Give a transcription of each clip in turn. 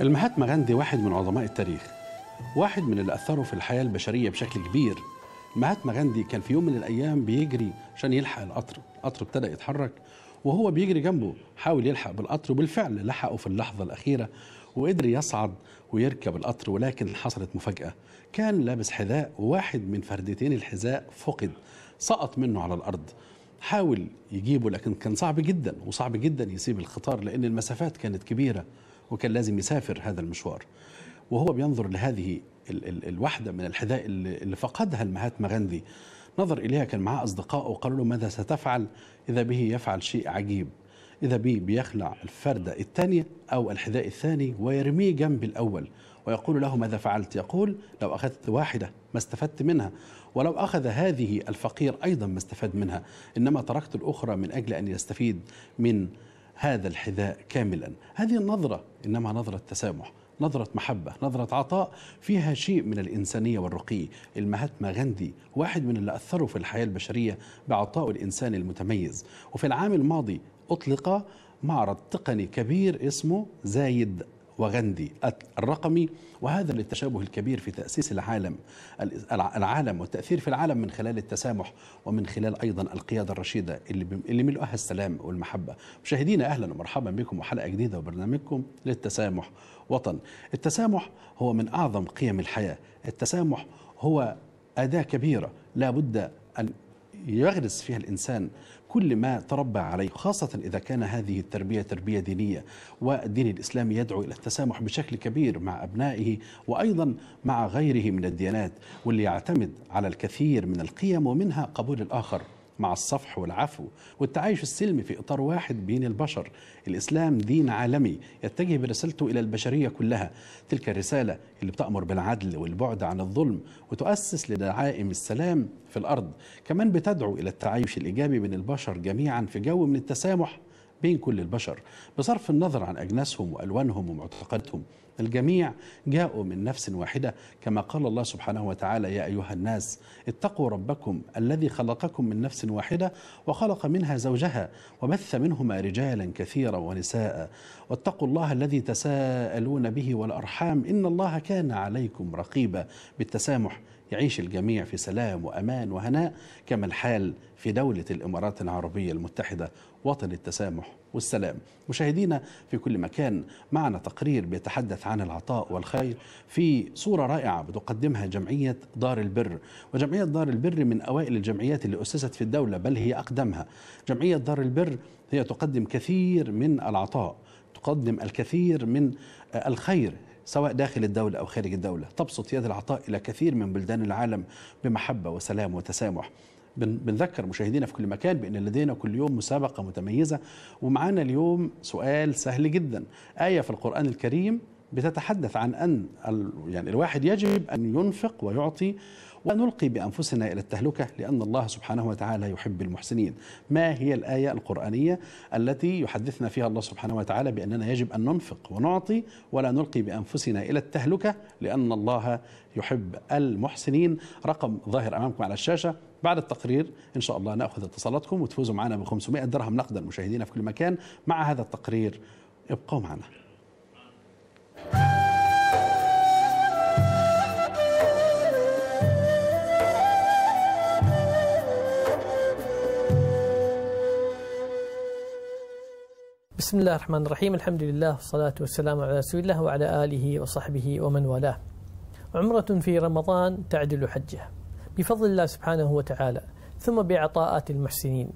المهاتما غاندي واحد من عظماء التاريخ، واحد من اللي أثروا في الحياة البشرية بشكل كبير. مهاتما غاندي كان في يوم من الأيام بيجري عشان يلحق القطر، القطر ابتدأ يتحرك وهو بيجري جنبه، حاول يلحق بالقطر وبالفعل لحقه في اللحظة الأخيرة وقدر يصعد ويركب القطر، ولكن حصلت مفاجأة. كان لابس حذاء وواحد من فردتين الحذاء فقد، سقط منه على الأرض. حاول يجيبه لكن كان صعب جدا، وصعب جدا يسيب القطار لأن المسافات كانت كبيرة وكان لازم يسافر هذا المشوار. وهو بينظر لهذه الوحدة من الحذاء اللي فقدها المهاتما غاندي، نظر إليها، كان معاه أصدقائه وقالوا له ماذا ستفعل؟ إذا به يفعل شيء عجيب، إذا به بيخلع الفردة الثانية أو الحذاء الثاني ويرميه جنب الأول ويقول له ماذا فعلت؟ يقول لو أخذت واحدة ما استفدت منها، ولو أخذ هذه الفقير أيضا ما استفاد منها، إنما تركت الأخرى من أجل أن يستفيد من هذا الحذاء كاملا. هذه النظرة إنما نظرة تسامح، نظرة محبة، نظرة عطاء فيها شيء من الإنسانية والرقي. المهاتما غاندي واحد من اللي أثروا في الحياة البشرية بعطائه الإنساني المتميز. وفي العام الماضي أطلق معرض تقني كبير اسمه زايد وغاندي الرقمي، وهذا للتشابه الكبير في تأسيس العالم والتأثير في العالم من خلال التسامح، ومن خلال أيضا القيادة الرشيدة اللي ملؤها السلام والمحبة. مشاهدينا أهلا ومرحبا بكم وحلقة جديدة وبرنامجكم للتسامح وطن. التسامح هو من أعظم قيم الحياة، التسامح هو أداة كبيرة لا بد أن يغرس فيها الإنسان كل ما تربى عليه، خاصة إذا كان هذه التربية تربية دينية. والدين الإسلامي يدعو إلى التسامح بشكل كبير مع أبنائه وأيضا مع غيره من الديانات، واللي يعتمد على الكثير من القيم ومنها قبول الآخر مع الصفح والعفو والتعايش السلمي في إطار واحد بين البشر. الإسلام دين عالمي يتجه برسالته إلى البشرية كلها، تلك الرسالة اللي بتأمر بالعدل والبعد عن الظلم وتؤسس لدعائم السلام في الأرض. كمان بتدعو إلى التعايش الإيجابي بين البشر جميعا في جو من التسامح بين كل البشر، بصرف النظر عن أجناسهم وألوانهم ومعتقداتهم، الجميع جاءوا من نفس واحدة، كما قال الله سبحانه وتعالى يا أيها الناس اتقوا ربكم الذي خلقكم من نفس واحدة وخلق منها زوجها وبث منهما رجالا كثيرا ونساء واتقوا الله الذي تساءلون به والأرحام إن الله كان عليكم رقيبا. بالتسامح يعيش الجميع في سلام وأمان وهناء، كما الحال في دولة الإمارات العربية المتحدة، وطن التسامح والسلام. مشاهدينا في كل مكان معنا تقرير بيتحدث عن العطاء والخير في صورة رائعة بتقدمها جمعية دار البر. وجمعية دار البر من أوائل الجمعيات اللي أسست في الدولة، بل هي أقدمها. جمعية دار البر هي تقدم كثير من العطاء، تقدم الكثير من الخير سواء داخل الدولة أو خارج الدولة، تبسط يد العطاء إلى كثير من بلدان العالم بمحبة وسلام وتسامح. بنذكر مشاهدينا في كل مكان بأن لدينا كل يوم مسابقة متميزة، ومعانا اليوم سؤال سهل جدا، آية في القرآن الكريم بتتحدث عن أن الواحد يجب أن ينفق ويعطي ونلقي بأنفسنا إلى التهلكة لأن الله سبحانه وتعالى يحب المحسنين. ما هي الآية القرآنية التي يحدثنا فيها الله سبحانه وتعالى بأننا يجب أن ننفق ونعطي ولا نلقي بأنفسنا إلى التهلكة لأن الله يحب المحسنين؟ رقم ظاهر أمامكم على الشاشة. بعد التقرير إن شاء الله نأخذ اتصالاتكم وتفوزوا معنا ب 500 درهم نقدا. مشاهدينا في كل مكان مع هذا التقرير ابقوا معنا. بسم الله الرحمن الرحيم، الحمد لله والصلاة والسلام على رسول الله وعلى آله وصحبه ومن والاه. عمرة في رمضان تعدل حجه بفضل الله سبحانه وتعالى ثم بعطاءات المحسنين.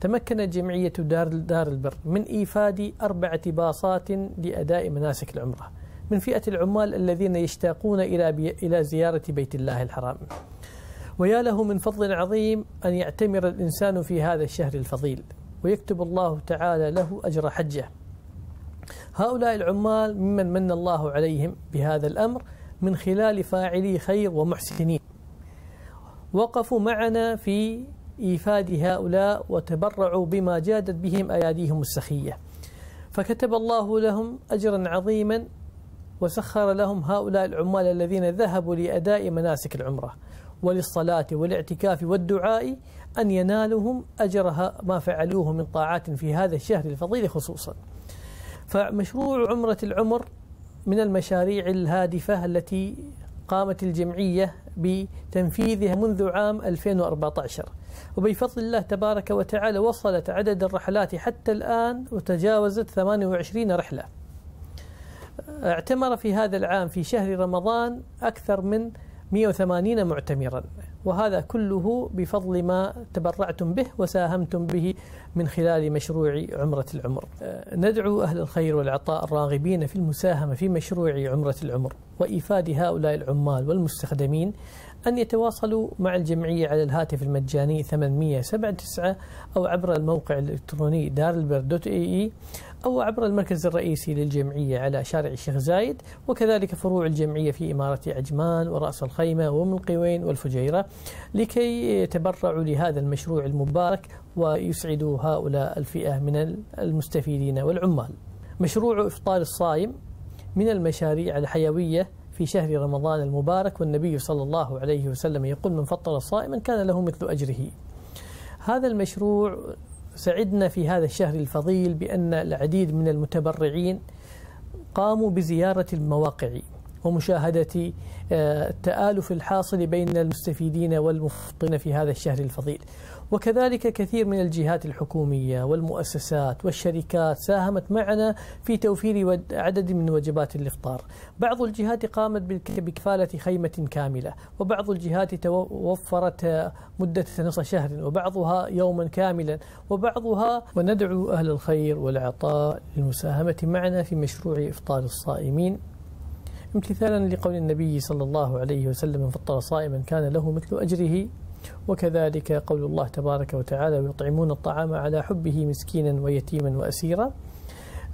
تمكنت جمعية دار البر من إيفاد 4 باصات لأداء مناسك العمرة من فئة العمال الذين يشتاقون إلى زيارة بيت الله الحرام. ويا له من فضل عظيم أن يعتمر الإنسان في هذا الشهر الفضيل ويكتب الله تعالى له أجر حجه. هؤلاء العمال ممن من الله عليهم بهذا الأمر من خلال فاعلي خير ومحسنين، وقفوا معنا في إيفاد هؤلاء وتبرعوا بما جادت بهم أياديهم السخية، فكتب الله لهم أجرا عظيما وسخر لهم هؤلاء العمال الذين ذهبوا لأداء مناسك العمرة وللصلاة والاعتكاف والدعاء أن ينالهم أجرها ما فعلوه من طاعات في هذا الشهر الفضيل خصوصا. فمشروع عمرة العمر من المشاريع الهادفة التي قامت الجمعية بتنفيذها منذ عام 2014، وبفضل الله تبارك وتعالى وصلت عدد الرحلات حتى الآن وتجاوزت 28 رحلة. اعتمر في هذا العام في شهر رمضان أكثر من 180 معتمرا، وهذا كله بفضل ما تبرعتم به وساهمتم به من خلال مشروع عمرة العمر. ندعو أهل الخير والعطاء الراغبين في المساهمة في مشروع عمرة العمر وإيفاد هؤلاء العمال والمستخدمين أن يتواصلوا مع الجمعية على الهاتف المجاني 800 79 أو عبر الموقع الإلكتروني daralber.ae أو عبر المركز الرئيسي للجمعية على شارع الشيخ زايد، وكذلك فروع الجمعية في إمارة عجمان ورأس الخيمة وأم القوين والفجيرة، لكي يتبرعوا لهذا المشروع المبارك ويسعدوا هؤلاء الفئة من المستفيدين والعمال. مشروع إفطار الصائم من المشاريع الحيوية في شهر رمضان المبارك، والنبي صلى الله عليه وسلم يقول: من فطر صائما كان له مثل أجره. هذا المشروع سعدنا في هذا الشهر الفضيل بأن العديد من المتبرعين قاموا بزيارة المواقع ومشاهدة التآلف الحاصل بين المستفيدين والمفطنين في هذا الشهر الفضيل، وكذلك كثير من الجهات الحكومية والمؤسسات والشركات ساهمت معنا في توفير عدد من وجبات الإفطار. بعض الجهات قامت بكفالة خيمة كاملة، وبعض الجهات وفرت مدة نصف شهر، وبعضها يوما كاملا، وبعضها. وندعو أهل الخير والعطاء للمساهمة معنا في مشروع إفطار الصائمين، امتثالا لقول النبي صلى الله عليه وسلم: من فطر صائما كان له مثل أجره، وكذلك قول الله تبارك وتعالى: ويطعمون الطعام على حبه مسكينا ويتيما وأسيرا،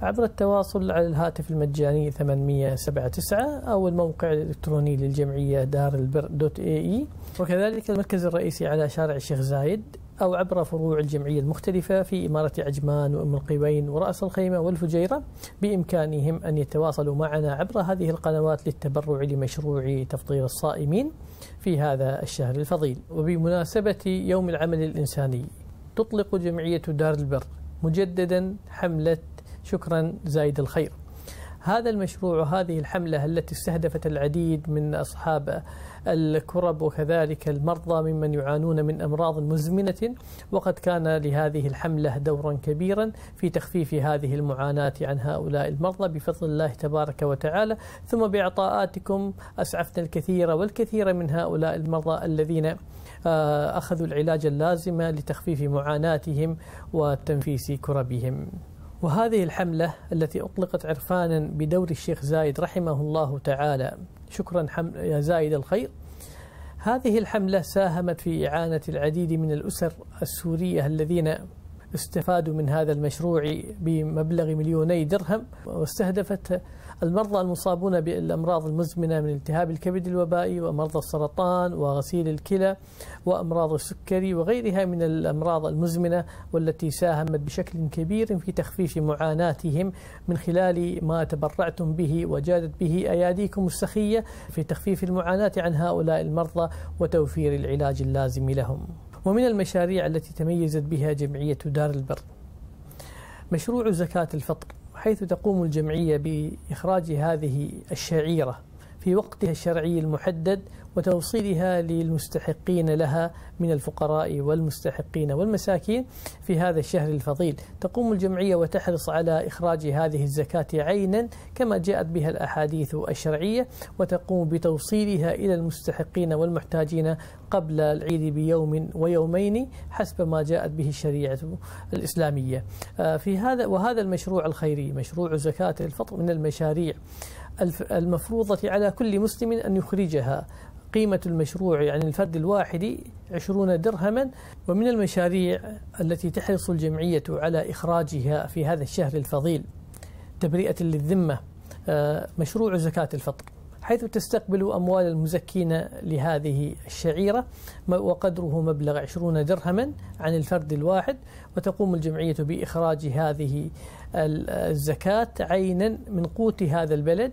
عبر التواصل على الهاتف المجاني 800 79 أو الموقع الإلكتروني للجمعية daralber.ae، وكذلك المركز الرئيسي على شارع الشيخ زايد أو عبر فروع الجمعية المختلفة في إمارة عجمان وأم القوين ورأس الخيمة والفجيرة. بإمكانهم أن يتواصلوا معنا عبر هذه القنوات للتبرع لمشروع تفطير الصائمين في هذا الشهر الفضيل. وبمناسبة يوم العمل الإنساني تطلق جمعية دار البر مجددا حملة شكرا زايد الخير. هذا المشروع وهذه الحملة التي استهدفت العديد من أصحاب الكرب وكذلك المرضى ممن يعانون من أمراض مزمنة، وقد كان لهذه الحملة دورا كبيرا في تخفيف هذه المعاناة عن هؤلاء المرضى بفضل الله تبارك وتعالى، ثم بعطاءاتكم أسعفنا الكثير والكثير من هؤلاء المرضى الذين أخذوا العلاج اللازم لتخفيف معاناتهم وتنفيس كربهم. وهذه الحملة التي أطلقت عرفانا بدور الشيخ زايد رحمه الله تعالى شكرا يا زايد الخير، هذه الحملة ساهمت في إعانة العديد من الأسر السورية الذين استفادوا من هذا المشروع بمبلغ 2 مليوني درهم، واستهدفت المرضى المصابون بالأمراض المزمنة من التهاب الكبد الوبائي ومرضى السرطان وغسيل الكلى وأمراض السكري وغيرها من الأمراض المزمنة، والتي ساهمت بشكل كبير في تخفيف معاناتهم من خلال ما تبرعتم به وجادت به أياديكم السخية في تخفيف المعاناة عن هؤلاء المرضى وتوفير العلاج اللازم لهم. ومن المشاريع التي تميزت بها جمعية دار البر مشروع زكاة الفطر، حيث تقوم الجمعية بإخراج هذه الشعيرة في وقتها الشرعي المحدد وتوصيلها للمستحقين لها من الفقراء والمستحقين والمساكين في هذا الشهر الفضيل. تقوم الجمعية وتحرص على إخراج هذه الزكاة عينا كما جاءت بها الأحاديث الشرعية، وتقوم بتوصيلها إلى المستحقين والمحتاجين قبل العيد بيوم ويومين حسب ما جاءت به الشريعة الإسلامية في هذا. وهذا المشروع الخيري مشروع زكاة الفطر من المشاريع المفروضة على كل مسلم أن يخرجها، قيمة المشروع يعني الفرد الواحد 20 درهما. ومن المشاريع التي تحرص الجمعية على إخراجها في هذا الشهر الفضيل تبرئة للذمة مشروع زكاة الفطر، حيث تستقبل أموال المزكين لهذه الشعيرة وقدره مبلغ 20 درهما عن الفرد الواحد، وتقوم الجمعية بإخراج هذه الزكاة عينا من قوت هذا البلد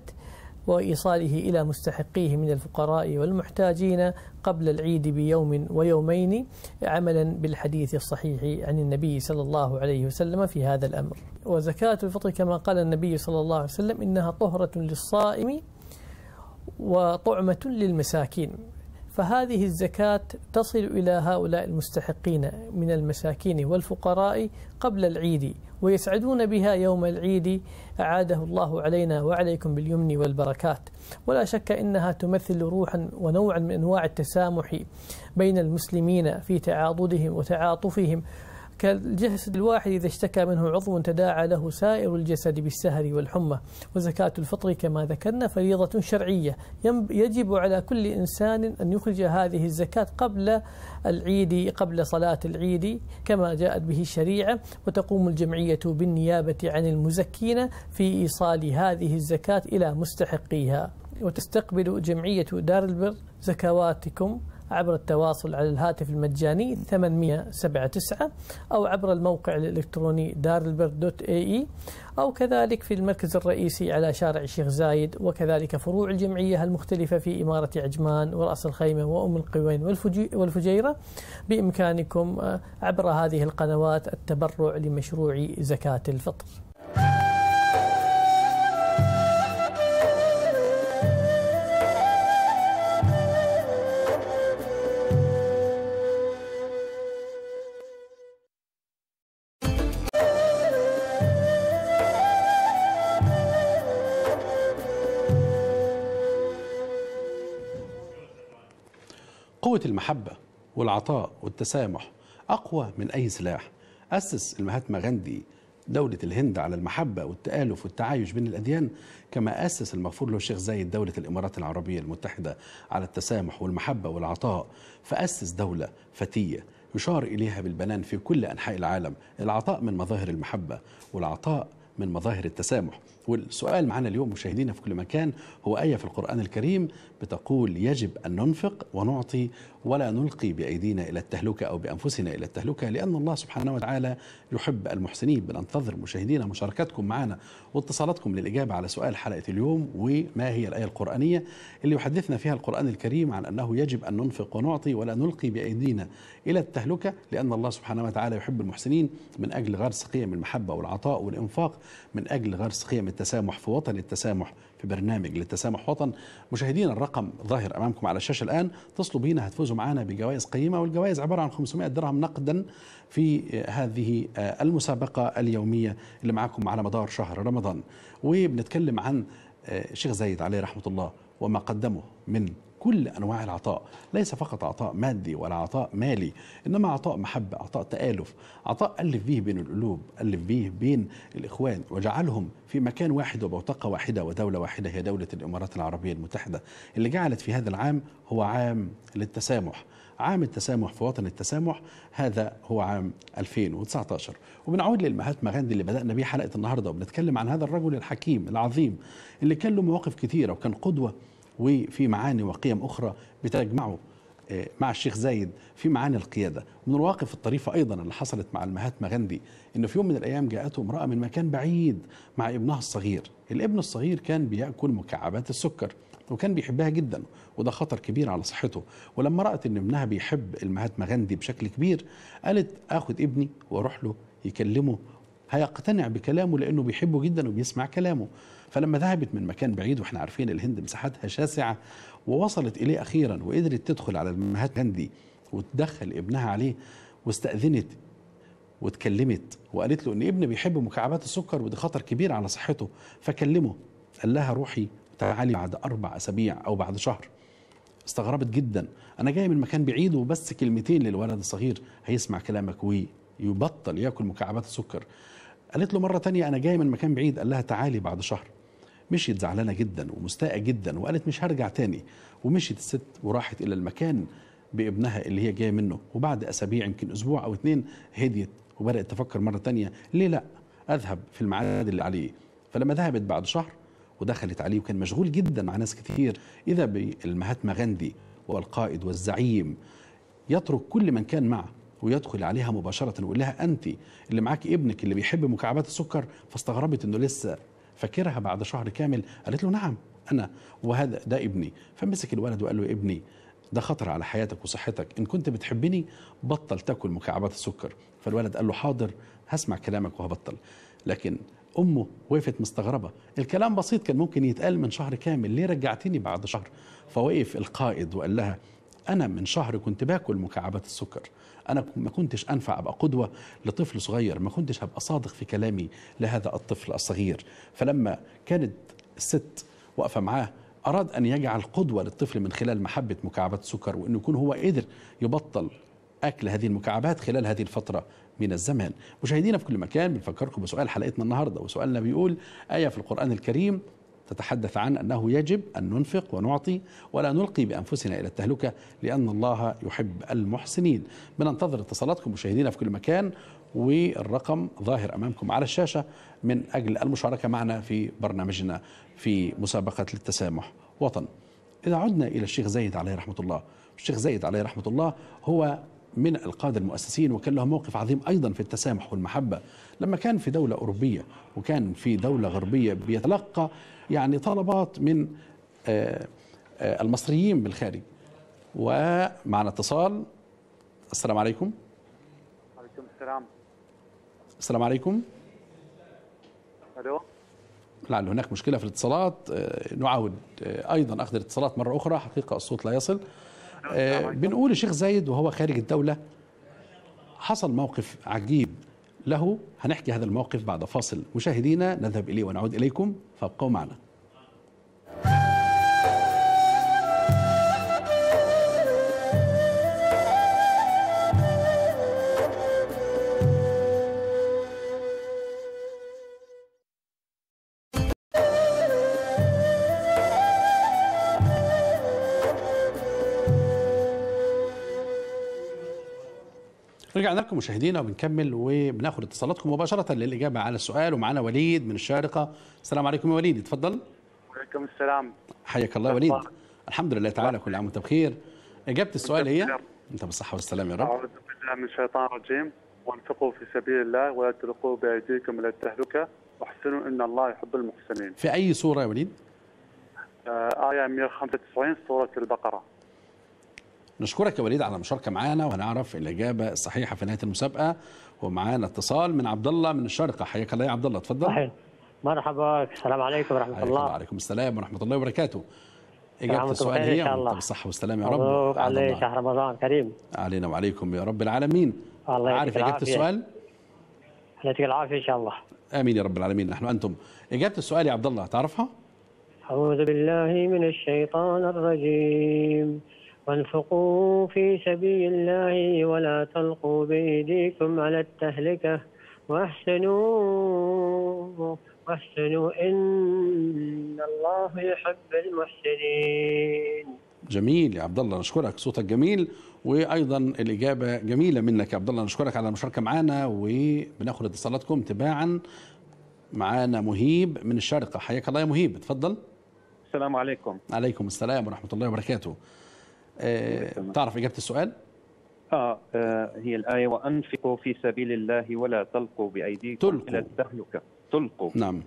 وإيصاله إلى مستحقيه من الفقراء والمحتاجين قبل العيد بيوم ويومين، عملا بالحديث الصحيح عن النبي صلى الله عليه وسلم في هذا الأمر. وزكاة الفطر كما قال النبي صلى الله عليه وسلم إنها طهرة للصائم وطعمة للمساكين، فهذه الزكاة تصل إلى هؤلاء المستحقين من المساكين والفقراء قبل العيد، ويسعدون بها يوم العيد، أعاده الله علينا وعليكم باليمن والبركات. ولا شك إنها تمثل روحا ونوعا من أنواع التسامح بين المسلمين في تعاضدهم وتعاطفهم، كالجسد الواحد إذا اشتكى منه عضو تداعى له سائر الجسد بالسهر والحمى. وزكاة الفطر كما ذكرنا فريضة شرعية، يجب على كل إنسان أن يخرج هذه الزكاة قبل العيد، قبل صلاة العيد كما جاءت به الشريعة. وتقوم الجمعية بالنيابة عن المزكين في إيصال هذه الزكاة إلى مستحقيها. وتستقبل جمعية دار البر زكواتكم عبر التواصل على الهاتف المجاني 879 أو عبر الموقع الإلكتروني darelbir.ae، أو كذلك في المركز الرئيسي على شارع الشيخ زايد، وكذلك فروع الجمعية المختلفة في إمارة عجمان ورأس الخيمة وأم القوين والفجيرة. بإمكانكم عبر هذه القنوات التبرع لمشروع زكاة الفطر. قوة المحبة والعطاء والتسامح أقوى من أي سلاح. أسس المهاتما غاندي دولة الهند على المحبة والتآلف والتعايش بين الأديان، كما أسس المغفور له الشيخ زايد دولة الإمارات العربية المتحدة على التسامح والمحبة والعطاء. فأسس دولة فتية يشار إليها بالبنان في كل أنحاء العالم. العطاء من مظاهر المحبة والعطاء من مظاهر التسامح. والسؤال معنا اليوم مشاهدينا في كل مكان هو آية في القرآن الكريم بتقول يجب أن ننفق ونعطي ولا نلقي بأيدينا إلى التهلكة أو بأنفسنا إلى التهلكة، لأن الله سبحانه وتعالى يحب المحسنين. بننتظر مشاهدينا مشاركتكم معنا واتصالاتكم للإجابة على سؤال حلقة اليوم، وما هي الآية القرآنية اللي يحدثنا فيها القرآن الكريم عن أنه يجب أن ننفق ونعطي ولا نلقي بأيدينا إلى التهلكة، لأن الله سبحانه وتعالى يحب المحسنين، من أجل غرس قيم المحبة والعطاء والإنفاق، من أجل غرس قيم التسامح في وطن التسامح، في برنامج للتسامح وطن. مشاهدينا الرقم ظاهر أمامكم على الشاشة الآن، اتصلوا بينا هتفوزوا معنا بجوائز قيمة، والجوائز عبارة عن 500 درهم نقدا في هذه المسابقة اليومية اللي معاكم على مدار شهر رمضان. وبنتكلم عن الشيخ زايد عليه رحمة الله وما قدمه من كل أنواع العطاء، ليس فقط عطاء مادي ولا عطاء مالي، إنما عطاء محبة، عطاء تآلف، عطاء ألف به بين القلوب، ألف به بين الإخوان، وجعلهم في مكان واحد وبوتقة واحدة ودولة واحدة، هي دولة الإمارات العربية المتحدة، اللي جعلت في هذا العام هو عام للتسامح، عام التسامح في وطن التسامح. هذا هو عام 2019. وبنعود للمهاتما غاندي اللي بدأنا بيه حلقة النهاردة، وبنتكلم عن هذا الرجل الحكيم العظيم اللي كان له مواقف كثيرة وكان قدوة، وفي معاني وقيم أخرى بتجمعه مع الشيخ زايد في معاني القيادة. من المواقف الطريفة أيضا اللي حصلت مع المهاتما غاندي، إنه في يوم من الأيام جاءته امرأة من مكان بعيد مع ابنها الصغير. الابن الصغير كان بيأكل مكعبات السكر وكان بيحبها جدا، وده خطر كبير على صحته. ولما رأت إن ابنها بيحب المهاتما غاندي بشكل كبير، قالت آخد ابني وأروح له يكلمه، هيقتنع بكلامه لأنه بيحبه جدا وبيسمع كلامه. فلما ذهبت من مكان بعيد، واحنا عارفين الهند مساحتها شاسعة، ووصلت إليه أخيرا وقدرت تدخل على المهاتما غاندي وتدخل ابنها عليه، واستأذنت وتكلمت وقالت له إن ابني بيحب مكعبات السكر وده خطر كبير على صحته، فكلمه. قال لها روحي تعالي بعد 4 أسابيع أو بعد شهر. استغربت جدا، أنا جاي من مكان بعيد وبس كلمتين للولد الصغير هيسمع كلامك ويبطل يأكل مكعبات السكر. قالت له مرة تانية أنا جاي من مكان بعيد، قال لها تعالي بعد شهر. مشيت زعلانة جدا ومستاءة جدا وقالت مش هرجع تاني، ومشيت الست وراحت إلى المكان بابنها اللي هي جاية منه. وبعد أسابيع يمكن أسبوع أو 2 هديت وبدأت تفكر مرة تانية، ليه لأ أذهب في الميعاد اللي عليه. فلما ذهبت بعد شهر ودخلت عليه، وكان مشغول جدا مع ناس كتير، إذا بالمهاتما غاندي والقائد والزعيم يترك كل من كان معه ويدخل عليها مباشرة ويقول لها أنت اللي معاك ابنك اللي بيحب مكعبات السكر؟ فاستغربت إنه لسه فاكرها بعد شهر كامل. قالت له نعم، أنا وهذا ده ابني. فمسك الولد وقال له ابني ده خطر على حياتك وصحتك، إن كنت بتحبني بطل تاكل مكعبات السكر. فالولد قال له حاضر هسمع كلامك وهبطل. لكن أمه وقفت مستغربة، الكلام بسيط كان ممكن يتقال من شهر كامل، ليه رجعتني بعد شهر؟ فوقف القائد وقال لها أنا من شهر كنت باكل مكعبات السكر، أنا ما كنتش أنفع أبقى قدوة لطفل صغير، ما كنتش هبقى صادق في كلامي لهذا الطفل الصغير. فلما كانت الست واقفة معاه أراد أن يجعل قدوة للطفل من خلال محبة مكعبات السكر، وأنه يكون هو قدر يبطل أكل هذه المكعبات خلال هذه الفترة من الزمان. مشاهدينا في كل مكان بنفكركم بسؤال حلقتنا النهاردة، وسؤالنا بيقول آية في القرآن الكريم تتحدث عن أنه يجب أن ننفق ونعطي ولا نلقي بأنفسنا إلى التهلكة لأن الله يحب المحسنين. بننتظر اتصالاتكم مشاهدينا في كل مكان، والرقم ظاهر أمامكم على الشاشة من أجل المشاركة معنا في برنامجنا في مسابقة للتسامح وطن. إذا عدنا إلى الشيخ زايد عليه رحمة الله، الشيخ زايد عليه رحمة الله هو من القادة المؤسسين وكان له موقف عظيم أيضا في التسامح والمحبة. لما كان في دولة أوروبية وكان في دولة غربية بيتلقى يعني طلبات من المصريين بالخارج، ومعنا اتصال. السلام عليكم. وعليكم السلام. السلام عليكم. ألو. لعل هناك مشكلة في الاتصالات، نعاود أيضا أخذ الاتصالات مرة أخرى، حقيقة الصوت لا يصل. بنقول الشيخ زايد وهو خارج الدولة حصل موقف عجيب له، هنحكي هذا الموقف بعد فاصل. مشاهدينا نذهب إليه ونعود إليكم، فابقوا معنا. رجعنا لكم مشاهدينا وبنكمل وبناخد اتصالاتكم مباشرة للإجابة على السؤال، ومعانا وليد من الشارقة. السلام عليكم يا وليد، اتفضل. وعليكم السلام. حياك الله يا وليد. الحمد لله تعالى كل عام وانت بخير. إجابة السؤال هي أنت بالصحة والسلام يا رب. أعوذ بالله من الشيطان الرجيم، وانفقوا في سبيل الله ولا تلقوا بأيديكم إلى التهلكة واحسنوا إن الله يحب المحسنين. في أي سورة يا وليد؟ آية 195 سورة البقرة. نشكرك يا وليد على المشاركة معانا، وهنعرف الإجابة الصحيحة في نهاية المسابقة. ومعانا اتصال من عبد الله من الشارقة. حياك الله يا عبد الله، اتفضل. صحيح. مرحبا، السلام عليكم ورحمة الله. وعليكم السلام ورحمة الله وبركاته. إجابة السؤال هي وأنت بالصحة والسلامة يا رب. مبروك عليك شهر رمضان كريم. علينا وعليكم يا رب العالمين. الله يعطيك العافية. عارف إجابة السؤال؟ يعطيك العافية إن شاء الله. آمين يا رب العالمين، نحن أنتم. إجابة السؤال يا عبد الله تعرفها؟ أعوذ بالله من الشيطان الرجيم، وانفقوا في سبيل الله ولا تلقوا بأيديكم على التهلكة واحسنوا إن الله يحب المحسنين. جميل يا عبد الله، نشكرك، صوتك جميل وأيضا الإجابة جميلة منك يا عبد الله. نشكرك على المشاركة معنا وبناخد اتصالاتكم تباعا. معانا مهيب من الشارقة. حياك الله يا مهيب، اتفضل. السلام عليكم. عليكم السلام ورحمة الله وبركاته. تعرف إجابة السؤال؟ هي الآية وأنفقوا في سبيل الله ولا تلقوا بأيديكم إلى التهلكة. تلقوا، نعم،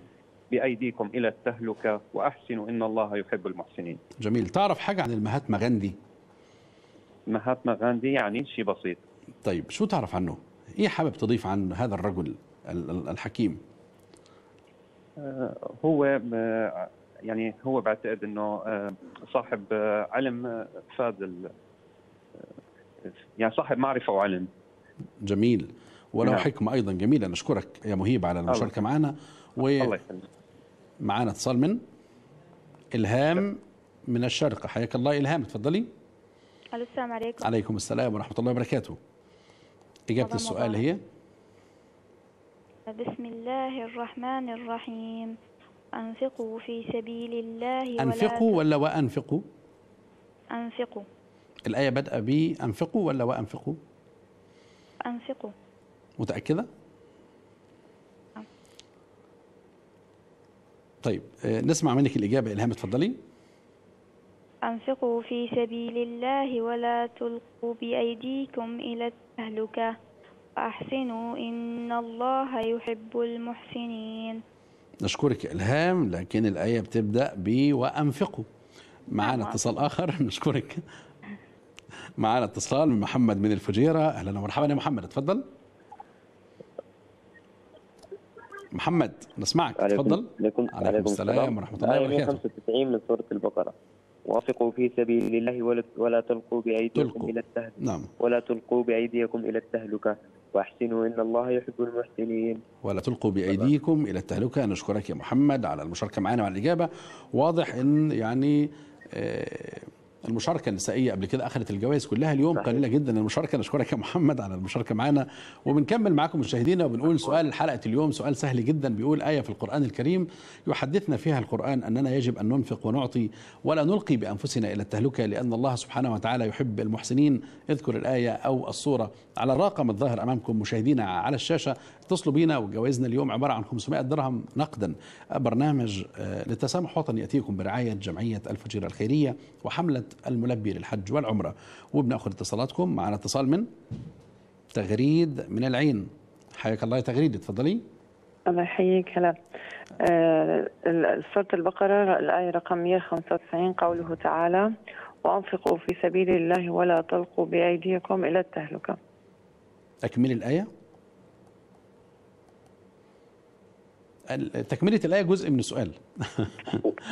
بأيديكم إلى التهلكة وأحسنوا إن الله يحب المحسنين. جميل. تعرف حاجة عن المهاتما غاندي؟ مهاتما غاندي يعني شيء بسيط. طيب شو تعرف عنه؟ إيه حابب تضيف عن هذا الرجل الحكيم؟ هو يعني هو بعتقد انه صاحب علم فاضل، يعني صاحب معرفه وعلم. جميل، وله حكمه ايضا جميله. نشكرك يا مهيب على المشاركه معنا. ومعانا اتصال من الهام من الشارقه. حياك الله الهام، اتفضلي. السلام عليكم. عليكم السلام ورحمه الله وبركاته. اجابه السؤال هي بسم الله الرحمن الرحيم، أنفقوا في سبيل الله ولا أنفقوا ولا وأنفقوا؟ أنفقوا. الآية بدأ بأنفقوا ولا وأنفقوا؟ أنفقوا. متأكدة؟ طيب نسمع منك الإجابة إلهام، تفضلي. أنفقوا في سبيل الله ولا تلقوا بأيديكم إلى التهلكة وأحسنوا إن الله يحب المحسنين. نشكرك إلهام، لكن الآية بتبدأ ب وأنفقوا. معانا اتصال آخر، نشكرك. معانا اتصال من محمد من الفجيرة. أهلا ومرحبا يا محمد، اتفضل. محمد نسمعك، اتفضل. عليكم السلام ورحمة الله وبركاته. آية 195 من سورة البقرة، وأنفقوا في سبيل الله ولا تلقوا بأيديكم إلى التهلكة وأحسنوا إن الله يحب المحسنين. ولا تلقوا بأيديكم إلى التهلكة. نشكرك يا محمد على المشاركة معنا وعلى الإجابة. واضح إن يعني المشاركة النسائية قبل كده أخذت الجوائز كلها، اليوم قليلة جدا المشاركة. نشكرك يا محمد على المشاركة معنا، وبنكمل معكم مشاهدينا وبنقول سؤال حلقة اليوم، سؤال سهل جدا، بيقول آية في القرآن الكريم يحدثنا فيها القرآن أننا يجب أن ننفق ونعطي ولا نلقي بأنفسنا إلى التهلكة لأن الله سبحانه وتعالى يحب المحسنين. اذكر الآية أو الصورة على الرقم الظاهر أمامكم مشاهدينا على الشاشة، اتصلوا بينا. وجوائزنا اليوم عبارة عن 500 درهم نقدا، برنامج للتسامح وطني يأتيكم برعاية جمعية الفجيرة الخيريه وحملة الملبي للحج والعمرة. وبناخذ اتصالاتكم. معنا اتصال من تغريد من العين. حياك الله يا تغريد، اتفضلي. الله يحييك. هلا، سورة البقرة الآية رقم 195 قوله تعالى وأنفقوا في سبيل الله ولا تلقوا بأيديكم إلى التهلكة. أكمل الآية. تكملة الآية جزء من السؤال.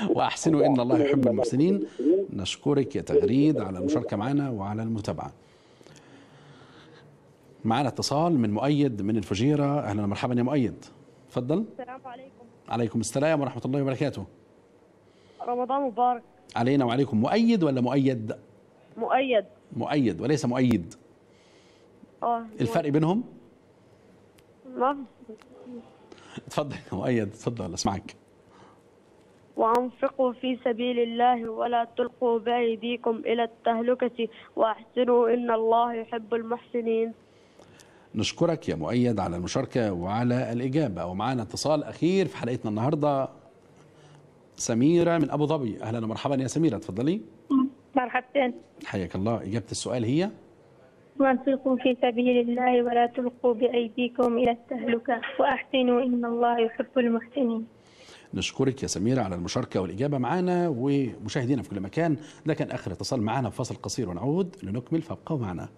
وأحسنوا إن الله يحب المحسنين. نشكرك يا تغريد على المشاركة معنا وعلى المتابعة. معنا اتصال من مؤيد من الفجيرة. أهلا ومرحبا يا مؤيد، تفضل. السلام عليكم. عليكم السلام ورحمة الله وبركاته. رمضان مبارك علينا وعليكم. مؤيد ولا مؤيد؟ مؤيد. مؤيد وليس مؤيد. الفرق بينهم؟ ما اتفضل يا مؤيد، اتفضل اسمعك. وأنفقوا في سبيل الله ولا تلقوا بأيديكم إلى التهلكة وأحسنوا إن الله يحب المحسنين. نشكرك يا مؤيد على المشاركة وعلى الإجابة. ومعنا اتصال أخير في حلقتنا النهاردة، سميرة من أبو ظبي. أهلا ومرحبا يا سميرة، تفضلي. مرحبتين. حياك الله. إجابة السؤال هي وأنفقوا في سبيل الله ولا تلقوا بأيديكم إلى التهلكة وأحسنوا إن الله يحب المحسنين. نشكرك يا سميرة على المشاركة والإجابة معنا ومشاهدينا في كل مكان. ده كان آخر اتصال معنا، بفاصل قصير ونعود لنكمل، فابقوا معنا.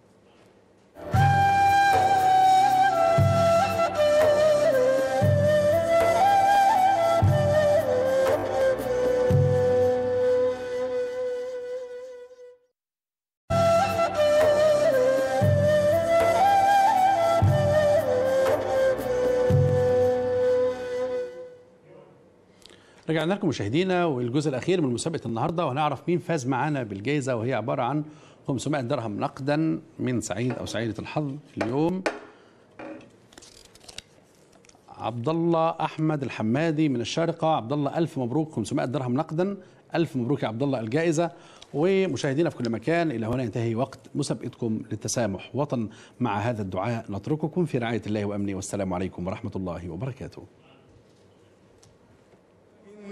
رجعنا لكم مشاهدينا والجزء الأخير من مسابقة النهاردة، وهنعرف مين فاز معنا بالجائزة، وهي عبارة عن 500 درهم نقدا من سعيد أو سعيدة الحظ اليوم، عبد الله أحمد الحمادي من الشارقة. عبد الله ألف مبروك، 500 درهم نقدا. ألف مبروك يا عبد الله الجائزة. ومشاهدينا في كل مكان، إلى هنا ينتهي وقت مسابقتكم للتسامح وطن. مع هذا الدعاء نترككم في رعاية الله وأمنه، والسلام عليكم ورحمة الله وبركاته.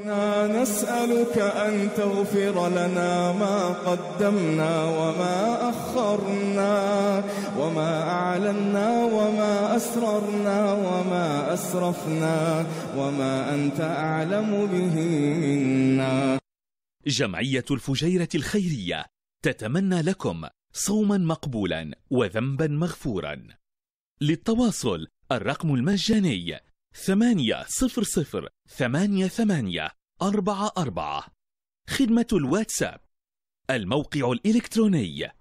إنا نسألك أن تغفر لنا ما قدمنا وما أخرنا وما أعلنا وما أسررنا وما أسرفنا وما أنت أعلم به منا. جمعية الفجيرة الخيرية تتمنى لكم صوما مقبولا وذنبا مغفورا. للتواصل الرقم المجاني 800-88-44. خدمة الواتساب. الموقع الإلكتروني